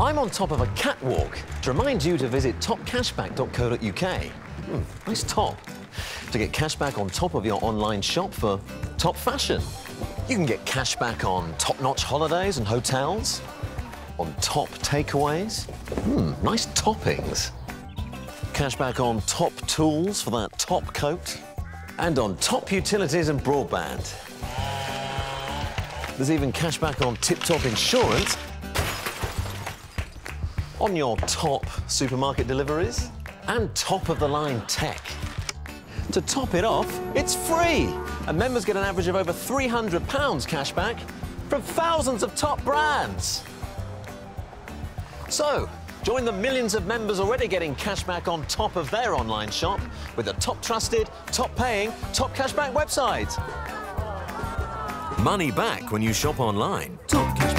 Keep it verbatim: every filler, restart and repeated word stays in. I'm on top of a catwalk to remind you to visit top cashback dot co dot U K. Hmm, nice top. To get cashback on top of your online shop for top fashion. You can get cashback on top-notch holidays and hotels, on top takeaways. Hmm, nice toppings. Cashback on top tools for that top coat, and on top utilities and broadband. There's even cashback on tip-top insurance, on your top supermarket deliveries, and top-of-the-line tech. To top it off, it's free, and members get an average of over three hundred pounds cashback from thousands of top brands. So, join the millions of members already getting cashback on top of their online shop with a top-trusted, top-paying, top-cashback website. Money back when you shop online. Top Cashback.